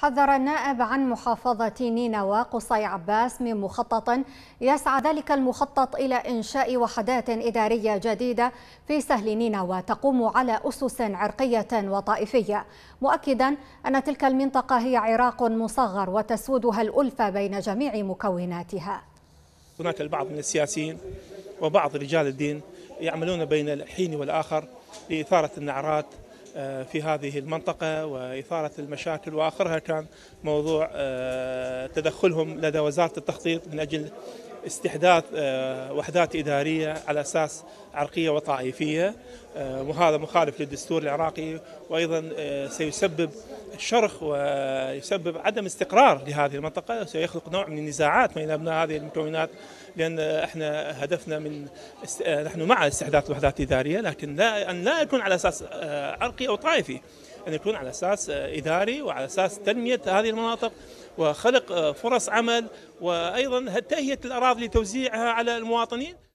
حذر النائب عن محافظة نينوى قصي عباس من مخطط يسعى ذلك المخطط إلى إنشاء وحدات إدارية جديدة في سهل نينوى تقوم على أسس عرقية وطائفية، مؤكدا أن تلك المنطقة هي عراق مصغر وتسودها الألفة بين جميع مكوناتها. هناك البعض من السياسيين وبعض رجال الدين يعملون بين الحين والآخر لإثارة النعرات في هذه المنطقة وإثارة المشاكل، وآخرها كان موضوع تدخلهم لدى وزارة التخطيط من أجل استحداث وحدات إدارية على أساس عرقية وطائفية، وهذا مخالف للدستور العراقي، وأيضا سيسبب الشرخ ويسبب عدم استقرار لهذه المنطقة، وسيخلق نوع من النزاعات بين أبناء هذه المكونات، لأن احنا هدفنا نحن مع استحداث الوحدات الإدارية، لكن أن لا يكون على أساس عرقي أو طائفي، أن يكون على أساس إداري وعلى أساس تنمية هذه المناطق وخلق فرص عمل، وأيضا تهيئة الأراضي لتوزيعها على المواطنين.